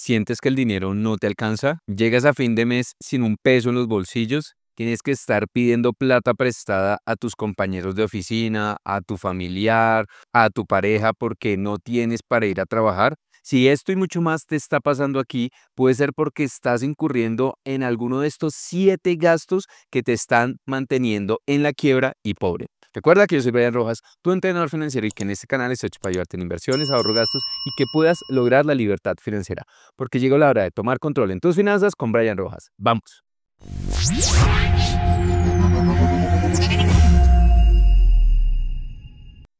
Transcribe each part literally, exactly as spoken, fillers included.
¿Sientes que el dinero no te alcanza? ¿Llegas a fin de mes sin un peso en los bolsillos? ¿Tienes que estar pidiendo plata prestada a tus compañeros de oficina, a tu familiar, a tu pareja porque no tienes para ir a trabajar? Si esto y mucho más te está pasando aquí, puede ser porque estás incurriendo en alguno de estos siete gastos que te están manteniendo en la quiebra y pobre. Recuerda que yo soy Bryan Rojas, tu entrenador financiero, y que en este canal estoy hecho para ayudarte en inversiones, ahorro, gastos y que puedas lograr la libertad financiera. Porque llegó la hora de tomar control en tus finanzas con Bryan Rojas. ¡Vamos!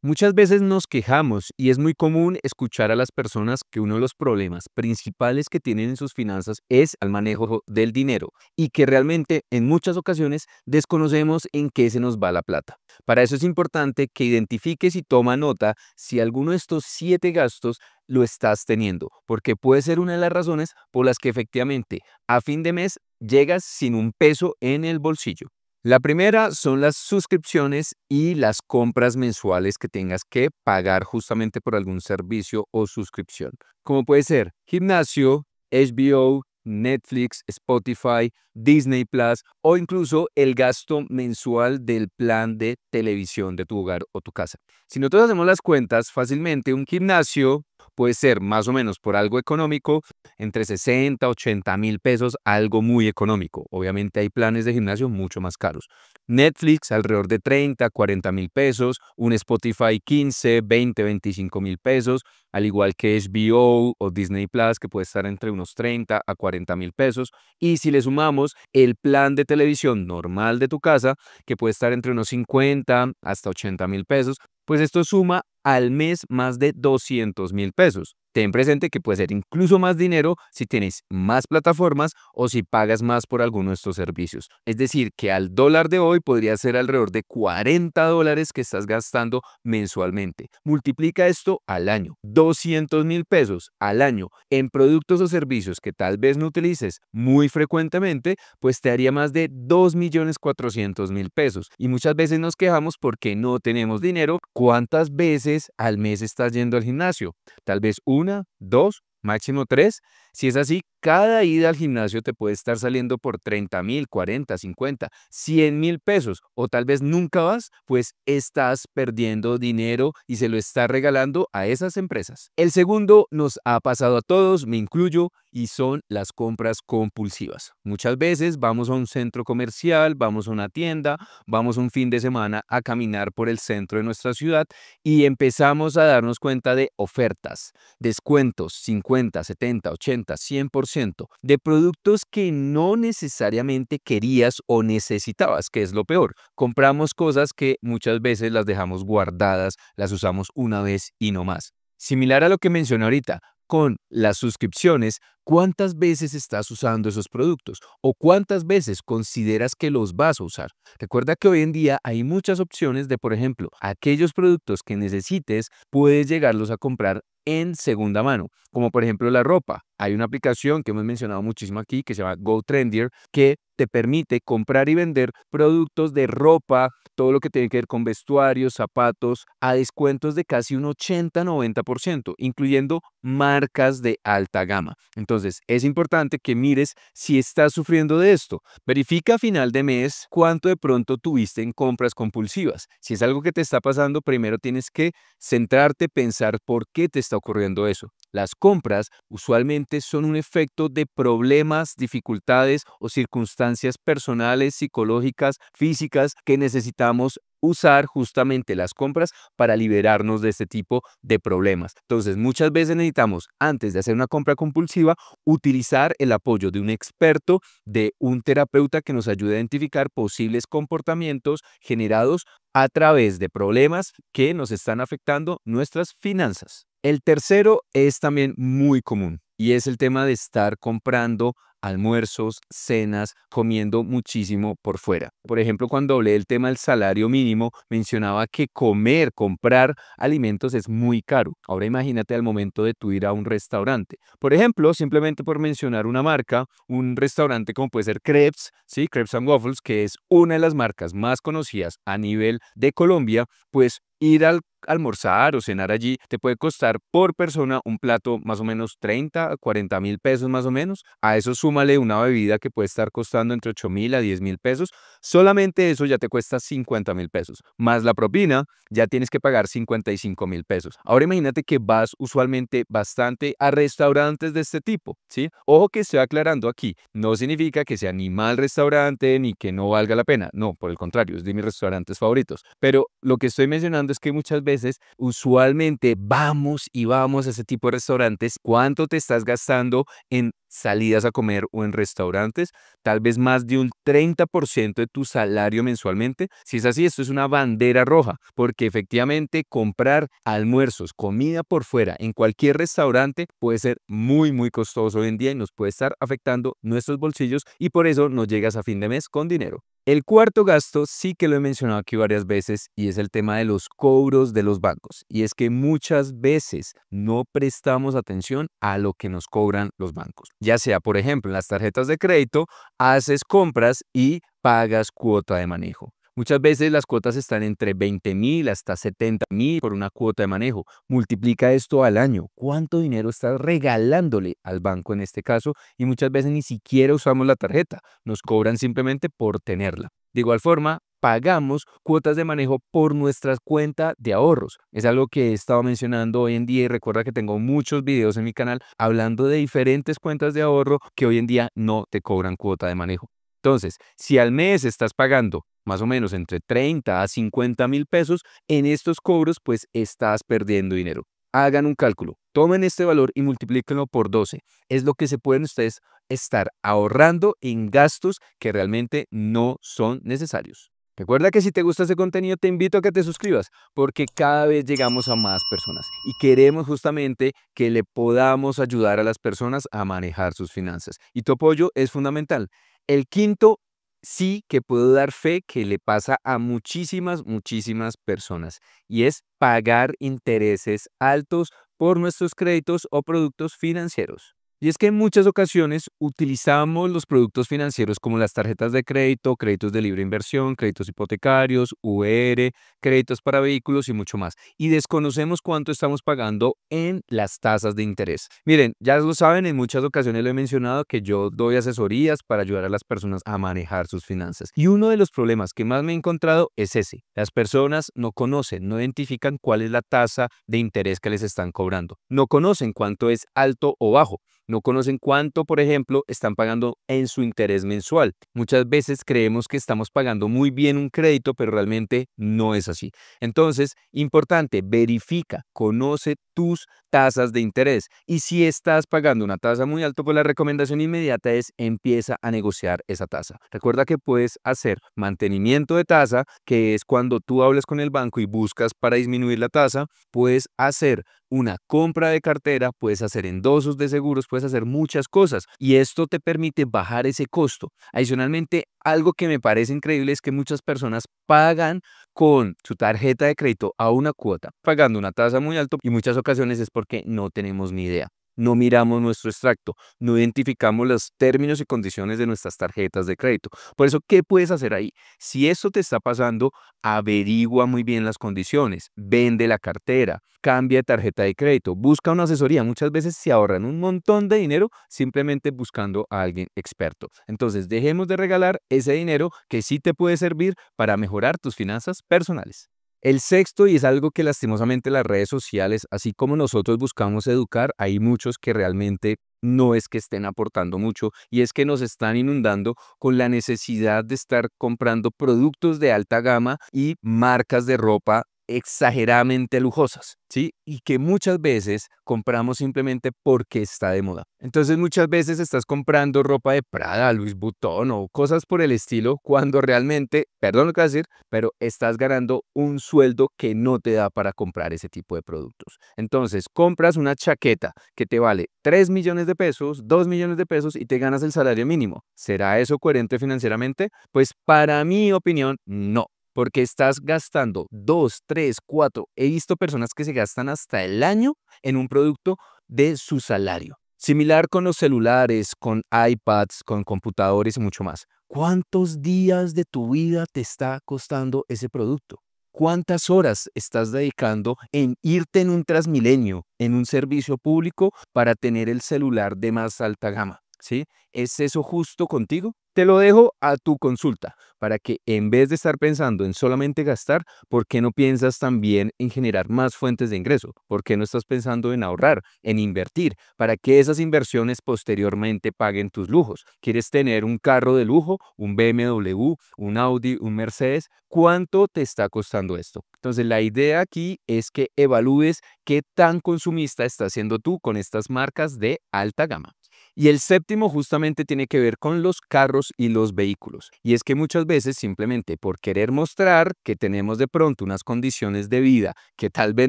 Muchas veces nos quejamos y es muy común escuchar a las personas que uno de los problemas principales que tienen en sus finanzas es el manejo del dinero y que realmente en muchas ocasiones desconocemos en qué se nos va la plata. Para eso es importante que identifiques y toma nota si alguno de estos siete gastos lo estás teniendo, porque puede ser una de las razones por las que efectivamente a fin de mes llegas sin un peso en el bolsillo. La primera son las suscripciones y las compras mensuales que tengas que pagar justamente por algún servicio o suscripción, como puede ser gimnasio, H B O, Netflix, Spotify, Disney Plus o incluso el gasto mensual del plan de televisión de tu hogar o tu casa. Si nosotros hacemos las cuentas fácilmente, un gimnasio puede ser más o menos por algo económico entre sesenta, ochenta mil pesos, algo muy económico. Obviamente hay planes de gimnasio mucho más caros. Netflix alrededor de treinta, cuarenta mil pesos, un Spotify quince, veinte, veinticinco mil pesos, al igual que H B O o Disney Plus que puede estar entre unos treinta a cuarenta mil pesos. Y si le sumamos el plan de televisión normal de tu casa que puede estar entre unos cincuenta hasta ochenta mil pesos, pues esto suma al mes más de doscientos mil pesos. Ten presente que puede ser incluso más dinero si tienes más plataformas o si pagas más por alguno de estos servicios. Es decir, que al dólar de hoy podría ser alrededor de cuarenta dólares que estás gastando mensualmente. Multiplica esto al año. doscientos mil pesos al año en productos o servicios que tal vez no utilices muy frecuentemente, pues te haría más de dos millones cuatrocientos mil pesos. Y muchas veces nos quejamos porque no tenemos dinero. ¿Cuántas veces al mes estás yendo al gimnasio? Tal vez un Una, dos, máximo tres. Si es así, cada ida al gimnasio te puede estar saliendo por treinta mil, cuarenta, cincuenta, cien mil pesos. O tal vez nunca vas, pues estás perdiendo dinero y se lo estás regalando a esas empresas. El segundo nos ha pasado a todos, me incluyo, y son las compras compulsivas. Muchas veces vamos a un centro comercial, vamos a una tienda, vamos un fin de semana a caminar por el centro de nuestra ciudad y empezamos a darnos cuenta de ofertas, descuentos, cincuenta, setenta, ochenta, cien por ciento de productos que no necesariamente querías o necesitabas, que es lo peor. Compramos cosas que muchas veces las dejamos guardadas, las usamos una vez y no más. Similar a lo que mencioné ahorita, con las suscripciones, ¿cuántas veces estás usando esos productos? ¿O cuántas veces consideras que los vas a usar? Recuerda que hoy en día hay muchas opciones de, por ejemplo, aquellos productos que necesites, puedes llegarlos a comprar en segunda mano, como por ejemplo la ropa. Hay una aplicación que hemos mencionado muchísimo aquí que se llama GoTrendier que te permite comprar y vender productos de ropa, todo lo que tiene que ver con vestuarios, zapatos, a descuentos de casi un ochenta, noventa por ciento, incluyendo marcas de alta gama. Entonces, es importante que mires si estás sufriendo de esto. Verifica a final de mes cuánto de pronto tuviste en compras compulsivas. Si es algo que te está pasando, primero tienes que centrarte, pensar por qué te está ocurriendo eso. Las compras usualmente son un efecto de problemas, dificultades o circunstancias personales, psicológicas, físicas que necesitamos usar justamente las compras para liberarnos de este tipo de problemas. Entonces, muchas veces necesitamos, antes de hacer una compra compulsiva, utilizar el apoyo de un experto, de un terapeuta que nos ayude a identificar posibles comportamientos generados a través de problemas que nos están afectando nuestras finanzas. El tercero es también muy común y es el tema de estar comprando almuerzos, cenas, comiendo muchísimo por fuera. Por ejemplo, cuando hablé del tema del salario mínimo, mencionaba que comer, comprar alimentos es muy caro. Ahora imagínate al momento de tú ir a un restaurante. Por ejemplo, simplemente por mencionar una marca, un restaurante como puede ser Crepes, ¿sí? Crepes and Waffles, que es una de las marcas más conocidas a nivel de Colombia, pues ir al almorzar o cenar allí te puede costar por persona un plato más o menos treinta a cuarenta mil pesos más o menos. A eso súmale una bebida que puede estar costando entre ocho mil a diez mil pesos. Solamente eso ya te cuesta cincuenta mil pesos. Más la propina ya tienes que pagar cincuenta y cinco mil pesos. Ahora imagínate que vas usualmente bastante a restaurantes de este tipo, ¿sí? Ojo que estoy aclarando aquí. No significa que sea ni mal restaurante ni que no valga la pena. No, por el contrario, es de mis restaurantes favoritos. Pero lo que estoy mencionando es que muchas veces usualmente vamos y vamos a ese tipo de restaurantes. ¿Cuánto te estás gastando en salidas a comer o en restaurantes? Tal vez más de un treinta por ciento de tu salario mensualmente. Si es así, esto es una bandera roja, porque efectivamente comprar almuerzos, comida por fuera en cualquier restaurante puede ser muy muy costoso hoy en día y nos puede estar afectando nuestros bolsillos, y por eso no llegas a fin de mes con dinero. El cuarto gasto sí que lo he mencionado aquí varias veces y es el tema de los cobros de los bancos. Y es que muchas veces no prestamos atención a lo que nos cobran los bancos. Ya sea, por ejemplo, en las tarjetas de crédito, haces compras y pagas cuota de manejo. Muchas veces las cuotas están entre veinte mil hasta setenta mil por una cuota de manejo. Multiplica esto al año. ¿Cuánto dinero estás regalándole al banco en este caso? Y muchas veces ni siquiera usamos la tarjeta. Nos cobran simplemente por tenerla. De igual forma, pagamos cuotas de manejo por nuestra cuenta de ahorros. Es algo que he estado mencionando hoy en día y recuerda que tengo muchos videos en mi canal hablando de diferentes cuentas de ahorro que hoy en día no te cobran cuota de manejo. Entonces, si al mes estás pagando más o menos entre treinta a cincuenta mil pesos, en estos cobros pues estás perdiendo dinero. Hagan un cálculo, tomen este valor y multiplíquenlo por doce. Es lo que se pueden ustedes estar ahorrando en gastos que realmente no son necesarios. Recuerda que si te gusta este contenido te invito a que te suscribas, porque cada vez llegamos a más personas y queremos justamente que le podamos ayudar a las personas a manejar sus finanzas y tu apoyo es fundamental. El quinto sí que puedo dar fe que le pasa a muchísimas, muchísimas personas y es pagar intereses altos por nuestros créditos o productos financieros. Y es que en muchas ocasiones utilizamos los productos financieros como las tarjetas de crédito, créditos de libre inversión, créditos hipotecarios, U R, créditos para vehículos y mucho más. Y desconocemos cuánto estamos pagando en las tasas de interés. Miren, ya lo saben, en muchas ocasiones lo he mencionado que yo doy asesorías para ayudar a las personas a manejar sus finanzas. Y uno de los problemas que más me he encontrado es ese. Las personas no conocen, no identifican cuál es la tasa de interés que les están cobrando. No conocen cuánto es alto o bajo. No conocen cuánto, por ejemplo, están pagando en su interés mensual. Muchas veces creemos que estamos pagando muy bien un crédito, pero realmente no es así. Entonces, importante, verifica, conoce tus tasas de interés. Y si estás pagando una tasa muy alta, pues la recomendación inmediata es empieza a negociar esa tasa. Recuerda que puedes hacer mantenimiento de tasa, que es cuando tú hablas con el banco y buscas para disminuir la tasa. Puedes hacer una compra de cartera, puedes hacer endosos de seguros, puedes hacer muchas cosas y esto te permite bajar ese costo. Adicionalmente, algo que me parece increíble es que muchas personas pagan con su tarjeta de crédito a una cuota, pagando una tasa muy alta y muchas ocasiones es porque no tenemos ni idea. No miramos nuestro extracto, no identificamos los términos y condiciones de nuestras tarjetas de crédito. Por eso, ¿qué puedes hacer ahí? Si esto te está pasando, averigua muy bien las condiciones, vende la cartera, cambia de tarjeta de crédito, busca una asesoría. Muchas veces se ahorran un montón de dinero simplemente buscando a alguien experto. Entonces, dejemos de regalar ese dinero que sí te puede servir para mejorar tus finanzas personales. El sexto, y es algo que lastimosamente las redes sociales, así como nosotros buscamos educar, hay muchos que realmente no es que estén aportando mucho y es que nos están inundando con la necesidad de estar comprando productos de alta gama y marcas de ropa exageradamente lujosas, ¿sí? Y que muchas veces compramos simplemente porque está de moda. Entonces muchas veces estás comprando ropa de Prada, Louis Vuitton o cosas por el estilo cuando realmente, perdón lo que voy a decir, pero estás ganando un sueldo que no te da para comprar ese tipo de productos. Entonces compras una chaqueta que te vale tres millones de pesos, dos millones de pesos y te ganas el salario mínimo. ¿Será eso coherente financieramente? Pues para mi opinión, no. Porque estás gastando dos, tres, cuatro. He visto personas que se gastan hasta el año en un producto de su salario. Similar con los celulares, con iPads, con computadores y mucho más. ¿Cuántos días de tu vida te está costando ese producto? ¿Cuántas horas estás dedicando en irte en un Transmilenio, en un servicio público, para tener el celular de más alta gama? ¿Sí? ¿Es eso justo contigo? Te lo dejo a tu consulta para que en vez de estar pensando en solamente gastar, ¿por qué no piensas también en generar más fuentes de ingreso? ¿Por qué no estás pensando en ahorrar, en invertir, para que esas inversiones posteriormente paguen tus lujos? ¿Quieres tener un carro de lujo, un B M W, un Audi, un Mercedes? ¿Cuánto te está costando esto? Entonces la idea aquí es que evalúes qué tan consumista estás siendo tú con estas marcas de alta gama. Y el séptimo justamente tiene que ver con los carros y los vehículos. Y es que muchas veces simplemente por querer mostrar que tenemos de pronto unas condiciones de vida que tal vez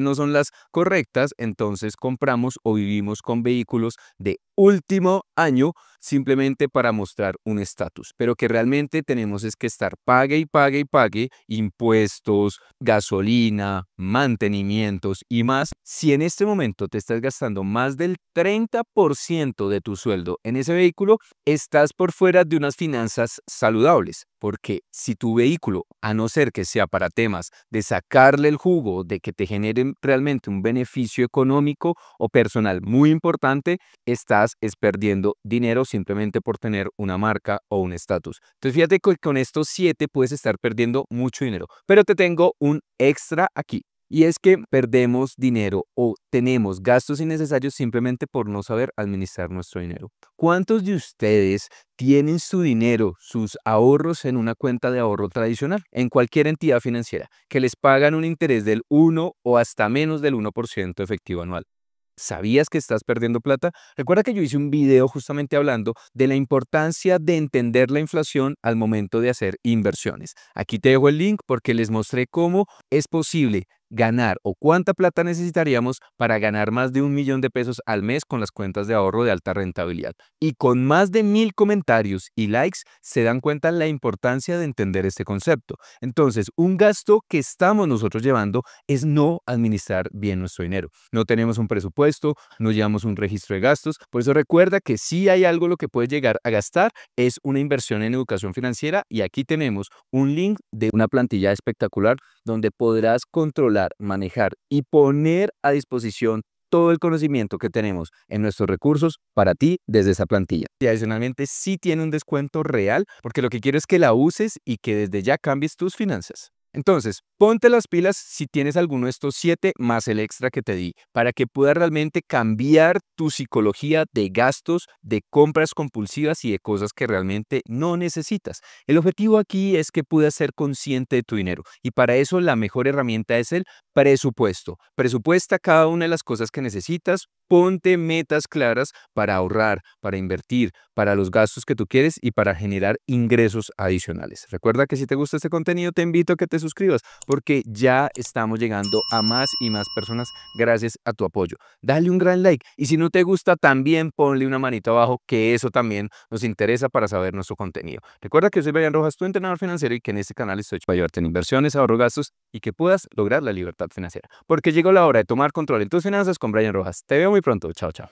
no son las correctas, entonces compramos o vivimos con vehículos de último año simplemente para mostrar un estatus. Pero que realmente tenemos es que estar pague y pague y pague impuestos, gasolina, mantenimientos y más. Si en este momento te estás gastando más del treinta por ciento de tu sueldo en ese vehículo, estás por fuera de unas finanzas saludables, porque si tu vehículo, a no ser que sea para temas de sacarle el jugo, de que te generen realmente un beneficio económico o personal muy importante, estás es perdiendo dinero simplemente por tener una marca o un estatus. Entonces fíjate que con estos siete puedes estar perdiendo mucho dinero, pero te tengo un extra aquí. Y es que perdemos dinero o tenemos gastos innecesarios simplemente por no saber administrar nuestro dinero. ¿Cuántos de ustedes tienen su dinero, sus ahorros en una cuenta de ahorro tradicional, en cualquier entidad financiera, que les pagan un interés del uno o hasta menos del uno por ciento efectivo anual? ¿Sabías que estás perdiendo plata? Recuerda que yo hice un video justamente hablando de la importancia de entender la inflación al momento de hacer inversiones. Aquí te dejo el link porque les mostré cómo es posible ganar o cuánta plata necesitaríamos para ganar más de un millón de pesos al mes con las cuentas de ahorro de alta rentabilidad. Y con más de mil comentarios y likes se dan cuenta la importancia de entender este concepto. Entonces, un gasto que estamos nosotros llevando es no administrar bien nuestro dinero. No tenemos un presupuesto, no llevamos un registro de gastos. Por eso recuerda que si hay algo lo que puedes llegar a gastar es una inversión en educación financiera, y aquí tenemos un link de una plantilla espectacular donde podrás controlar, manejar y poner a disposición todo el conocimiento que tenemos en nuestros recursos para ti desde esa plantilla. Y adicionalmente sí tiene un descuento real porque lo que quiero es que la uses y que desde ya cambies tus finanzas. Entonces, ponte las pilas si tienes alguno de estos siete más el extra que te di, para que puedas realmente cambiar tu psicología de gastos, de compras compulsivas y de cosas que realmente no necesitas. El objetivo aquí es que puedas ser consciente de tu dinero, y para eso la mejor herramienta es el presupuesto. Presupuesta cada una de las cosas que necesitas, ponte metas claras para ahorrar, para invertir, para los gastos que tú quieres y para generar ingresos adicionales. Recuerda que si te gusta este contenido te invito a que te suscribas porque ya estamos llegando a más y más personas gracias a tu apoyo. Dale un gran like y si no te gusta también ponle una manito abajo, que eso también nos interesa para saber nuestro contenido. Recuerda que yo soy Bryan Rojas, tu entrenador financiero, y que en este canal estoy para ayudarte en inversiones, ahorro, gastos y que puedas lograr la libertad financiera. Porque llegó la hora de tomar control en tus finanzas con Bryan Rojas. Te veo muy pronto. Chao, chao.